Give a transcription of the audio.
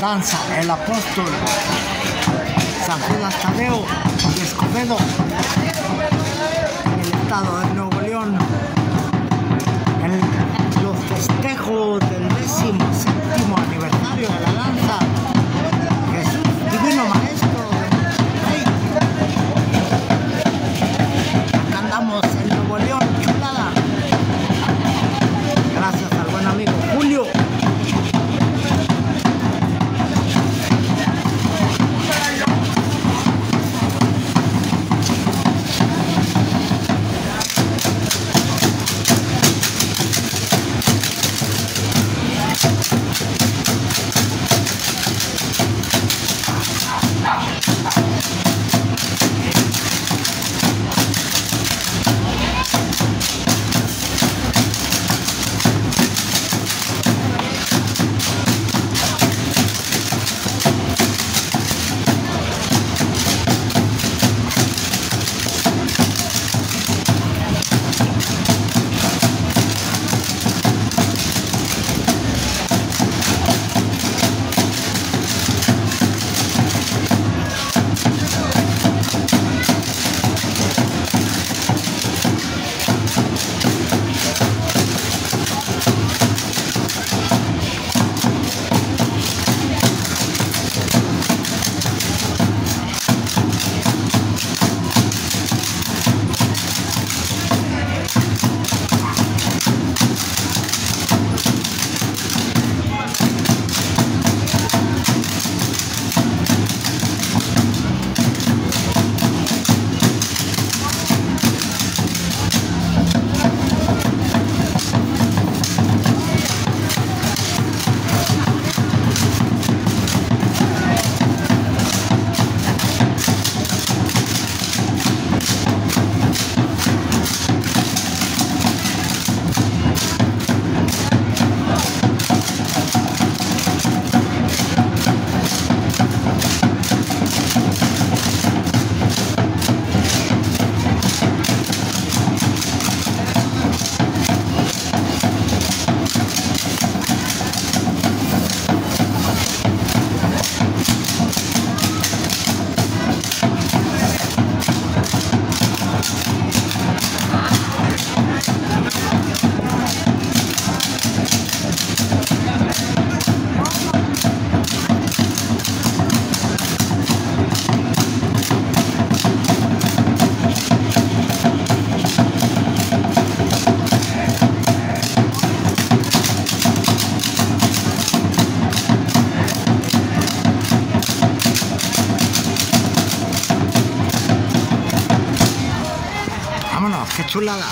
Danza el apóstol San Judas Tadeo Escobedo en el estado de Nuevo León, en los festejos del 17º aniversario de la danza Jesús Divino Maestro. Acá andamos en Nuevo León, chulada. Gracias al buen amigo Julio. ¡Qué chulada!